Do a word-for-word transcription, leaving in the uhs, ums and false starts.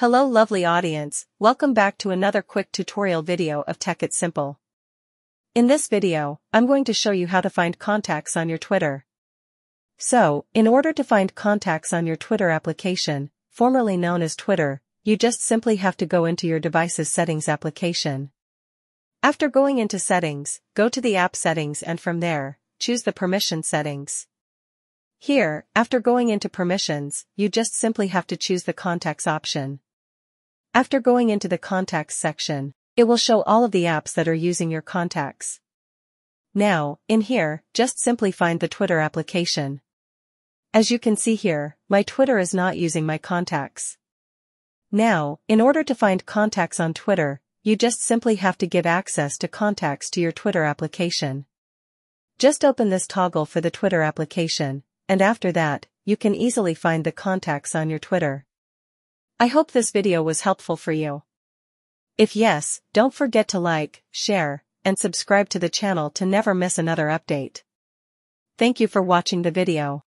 Hello lovely audience, welcome back to another quick tutorial video of Tech It Simple. In this video, I'm going to show you how to find contacts on your Twitter. So, in order to find contacts on your Twitter application, formerly known as Twitter, you just simply have to go into your device's settings application. After going into settings, go to the app settings and from there, choose the permission settings. Here, after going into permissions, you just simply have to choose the contacts option. After going into the contacts section, it will show all of the apps that are using your contacts. Now, in here, just simply find the Twitter application. As you can see here, my Twitter is not using my contacts. Now, in order to find contacts on Twitter, you just simply have to give access to contacts to your Twitter application. Just open this toggle for the Twitter application, and after that, you can easily find the contacts on your Twitter. I hope this video was helpful for you. If yes, don't forget to like, share, and subscribe to the channel to never miss another update. Thank you for watching the video.